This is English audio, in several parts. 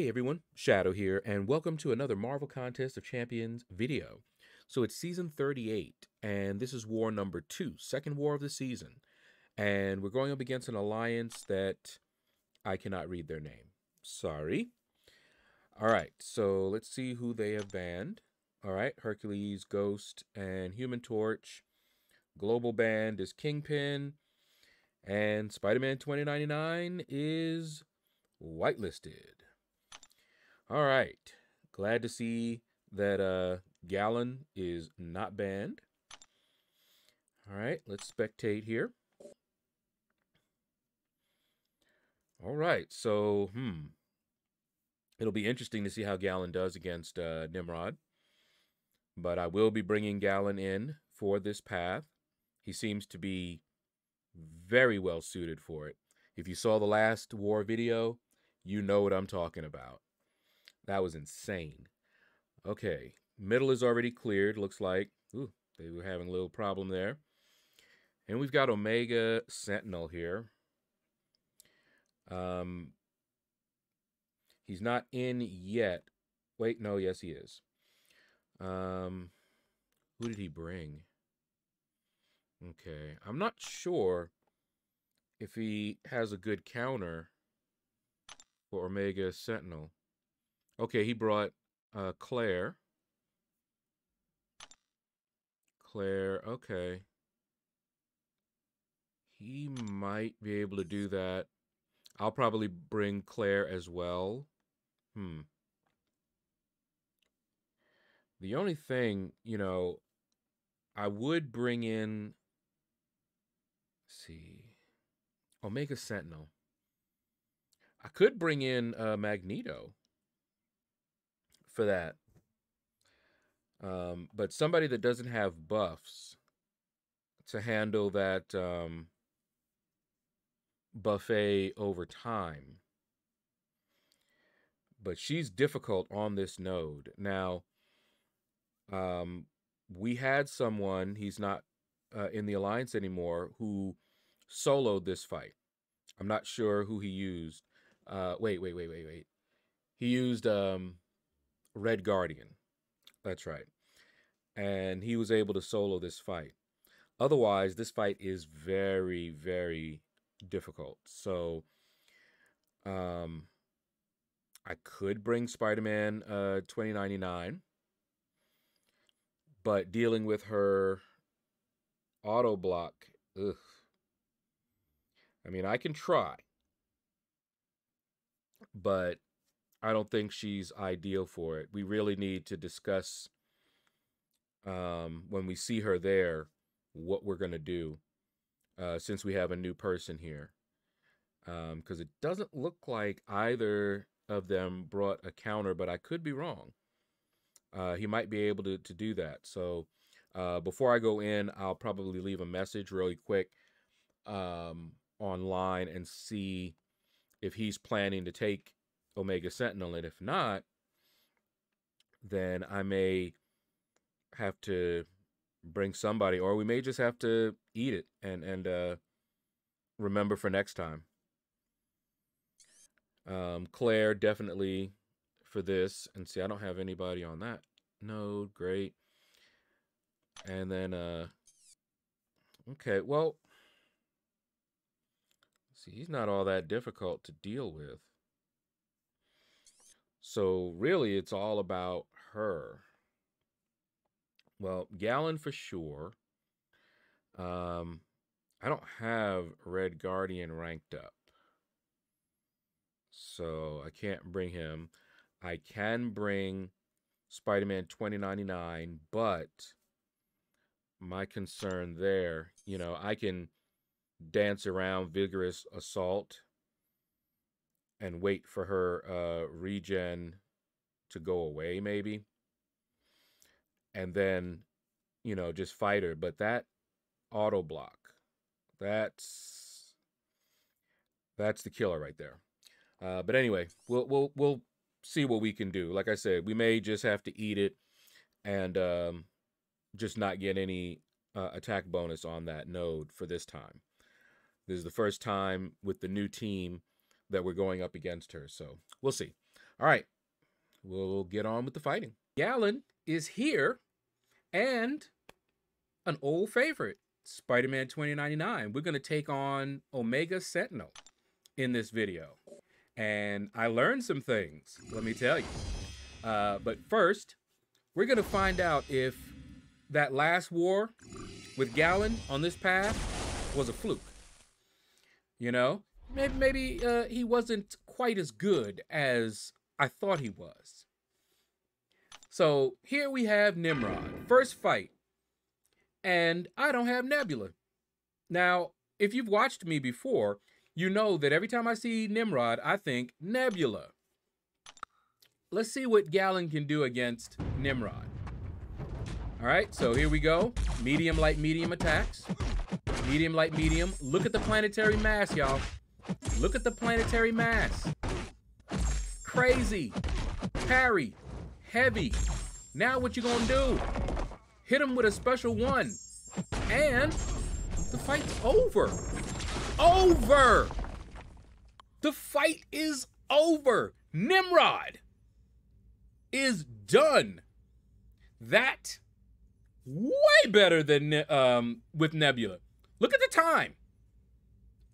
Hey everyone, Shadow here, and welcome to another Marvel Contest of Champions video. So it's season 38, and this is war number 2, second war of the season. And we're going up against an alliance that I cannot read their name. Sorry. Alright, so let's see who they have banned. Alright, Hercules, Ghost, and Human Torch. Global banned is Kingpin. And Spider-Man 2099 is whitelisted. All right, glad to see that Galan is not banned. All right, let's spectate here. All right, so, it'll be interesting to see how Galan does against Nimrod. But I will be bringing Galan in for this path. He seems to be very well suited for it. If you saw the last war video, you know what I'm talking about. That was insane. Okay, middle is already cleared, looks like. Ooh, they were having a little problem there. And we've got Omega Sentinel here. He's not in yet. Wait, no, yes, he is. Who did he bring? Okay, I'm not sure if he has a good counter for Omega Sentinel. Okay, he brought Claire. Okay. He might be able to do that. I'll probably bring Claire as well. The only thing, you know, I would bring in... Let's see. Omega Sentinel. I could bring in Magneto for that, but somebody that doesn't have buffs to handle that buffet over time. But she's difficult on this node. Now, we had someone, he's not in the alliance anymore, who soloed this fight. I'm not sure who he used. Wait. He used Red Guardian. That's right. And he was able to solo this fight. Otherwise, this fight is very, very difficult. So I could bring Spider-Man 2099. But dealing with her auto block, ugh. I mean, I can try. But I don't think she's ideal for it. We really need to discuss when we see her there what we're going to do since we have a new person here. Because it doesn't look like either of them brought a counter, but I could be wrong. He might be able to do that. So before I go in, I'll probably leave a message really quick online and see if he's planning to take Omega Sentinel, and if not, then I may have to bring somebody, or we may just have to eat it and remember for next time. Claire, definitely for this. And see, I don't have anybody on that node. Great. And then, okay, well, see, he's not all that difficult to deal with. So really, it's all about her. Well, Galan for sure. I don't have Red Guardian ranked up, so I can't bring him. I can bring Spider-Man 2099, but my concern there, you know, I can dance around Vigorous Assault and wait for her regen to go away, maybe. And then, you know, just fight her. But that auto block, that's the killer right there. But anyway, we'll see what we can do. Like I said, we may just have to eat it and just not get any attack bonus on that node for this time. This is the first time with the new team that we're going up against her, so we'll see. All right, we'll get on with the fighting. Galan is here, and an old favorite, Spider-Man 2099. We're going to take on Omega Sentinel in this video. And I learned some things, let me tell you. But first, we're going to find out if that last war with Galan on this path was a fluke. You know, maybe he wasn't quite as good as I thought he was. So here we have Nimrod, first fight. And I don't have Nebula. Now, if you've watched me before, you know that every time I see Nimrod, I think Nebula. Let's see what Galan can do against Nimrod. All right, so here we go. Medium, light, medium attacks. Medium, light, medium. Look at the planetary mass, y'all. Look at the planetary mass. Crazy. Parry. Heavy. Now what you gonna do? Hit him with a special one. And the fight's over. Over! The fight is over. Nimrod is done. That way better than with Nebula. Look at the time.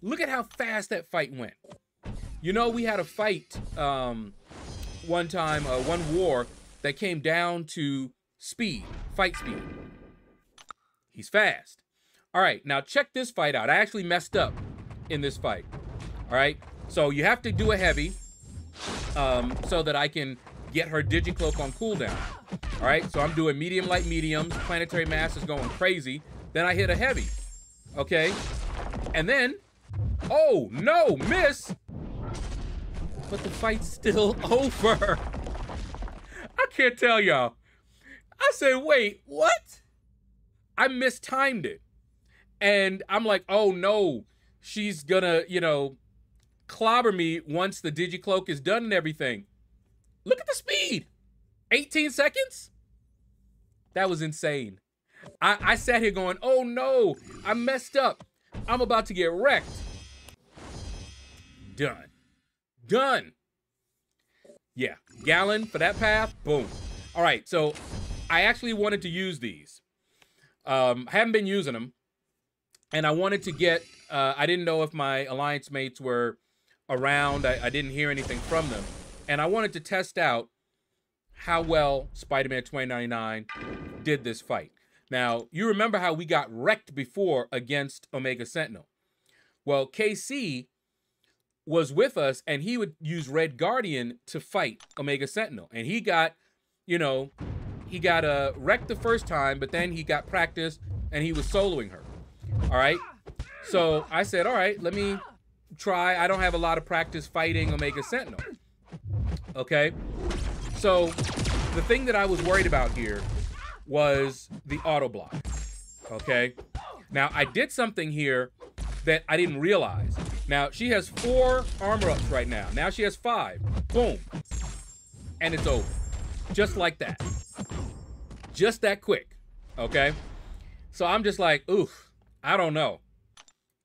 Look at how fast that fight went. You know, we had a fight one time, one war that came down to speed, fight speed. He's fast. All right, now check this fight out. I actually messed up in this fight. All right, so you have to do a heavy so that I can get her digicloak on cooldown. All right, so I'm doing medium, light, mediums. Planetary mass is going crazy. Then I hit a heavy, okay? And then, oh no, miss! But the fight's still over. I can't tell y'all. I said, wait, what? I mistimed it. And I'm like, oh no, she's gonna, you know, clobber me once the digicloak is done and everything. Look at the speed, 18 seconds? That was insane. I sat here going, oh no, I messed up. I'm about to get wrecked. Done, done. Yeah, Galan for that path, boom. All right, so I actually wanted to use these. I haven't been using them. And I wanted to get, I didn't know if my alliance mates were around. I didn't hear anything from them. And I wanted to test out how well Spider-Man 2099 did this fight. Now, you remember how we got wrecked before against Omega Sentinel. Well, KC was with us, and he would use Red Guardian to fight Omega Sentinel. And he got, you know, he got wrecked the first time, but then he got practice, and he was soloing her. All right, so I said, all right, let me try. I don't have a lot of practice fighting Omega Sentinel, okay? So the thing that I was worried about here was the auto block, okay? Now, I did something here that I didn't realize. Now, she has 4 armor ups right now. Now she has 5, boom, and it's over. Just like that. Just that quick, okay? So I'm just like, oof. I don't know.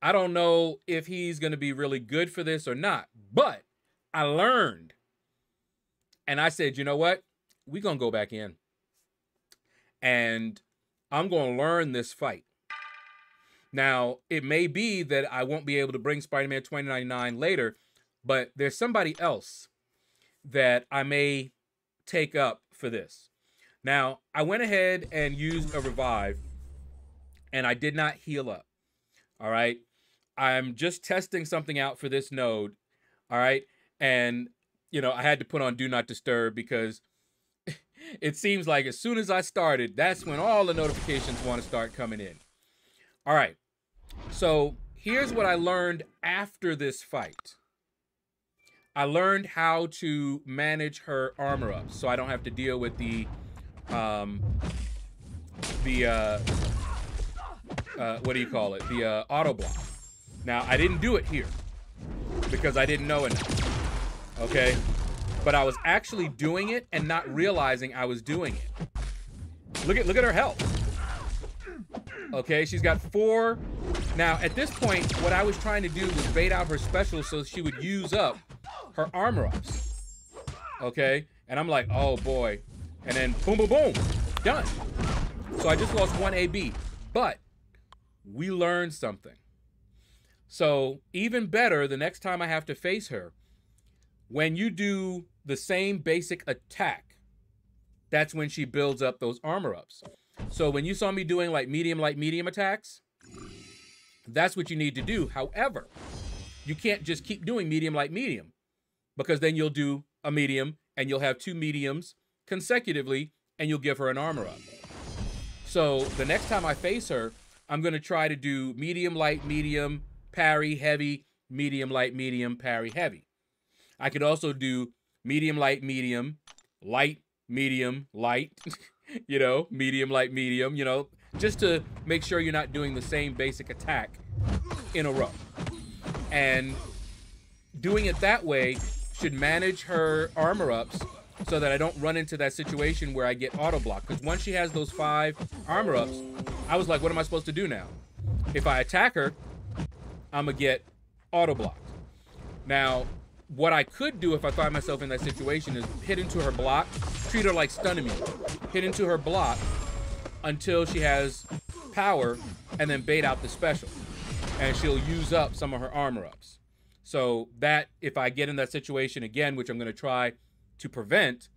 I don't know if he's going to be really good for this or not, but I learned. And I said, you know what? We're going to go back in. And I'm going to learn this fight. Now, it may be that I won't be able to bring Spider-Man 2099 later, but there's somebody else that I may take up for this. Now, I went ahead and used a revive. And I did not heal up, all right? I'm just testing something out for this node, all right? And, you know, I had to put on Do Not Disturb because it seems like as soon as I started, that's when all the notifications want to start coming in. All right, so here's what I learned after this fight. I learned how to manage her armor up so I don't have to deal with the auto block. Now, I didn't do it here because I didn't know enough, okay? But I was actually doing it and not realizing I was doing it. Look at her health. Okay, she's got 4. Now, at this point, what I was trying to do was bait out her special so she would use up her armor ups. okay? And I'm like, oh boy. And then boom, boom, boom, done. So I just lost one AB, but we learned something. So even better, the next time I have to face her, when you do the same basic attack, that's when she builds up those armor ups. So when you saw me doing like medium attacks, that's what you need to do. However, you can't just keep doing medium, like medium, because then you'll do a medium and you'll have two mediums consecutively and you'll give her an armor up. So the next time I face her, I'm going to try to do medium, light, medium, parry, heavy, medium, light, medium, parry, heavy. I could also do medium, light, medium, light, you know, medium, light, medium, you know, just to make sure you're not doing the same basic attack in a row. And doing it that way should manage her armor ups so that I don't run into that situation where I get auto blocked. Because once she has those 5 armor ups, I was like, what am I supposed to do now? If I attack her, I'm gonna get auto blocked. Now, what I could do if I find myself in that situation is hit into her block, treat her like stun immune, hit into her block until she has power and then bait out the special. And she'll use up some of her armor ups. So that, if I get in that situation again, which I'm going to try to prevent,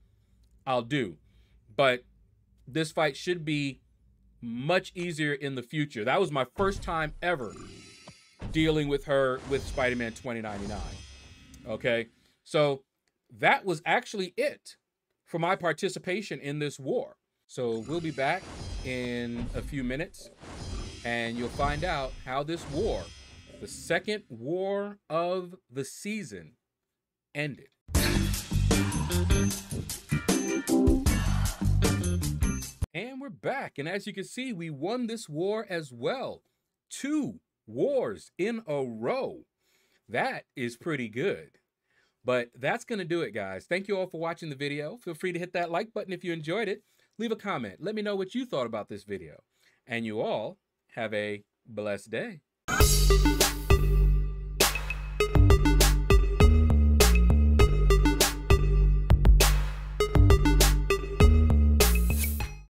I'll do. But this fight should be much easier in the future. That was my first time ever dealing with her with Spider-Man 2099. Okay, so that was actually it for my participation in this war. So we'll be back in a few minutes. And you'll find out how this war, the second war of the season, ended. And we're back. And as you can see, we won this war as well. 2 wars in a row. That is pretty good. But that's going to do it, guys. Thank you all for watching the video. Feel free to hit that like button if you enjoyed it. Leave a comment. Let me know what you thought about this video. And you all... have a blessed day.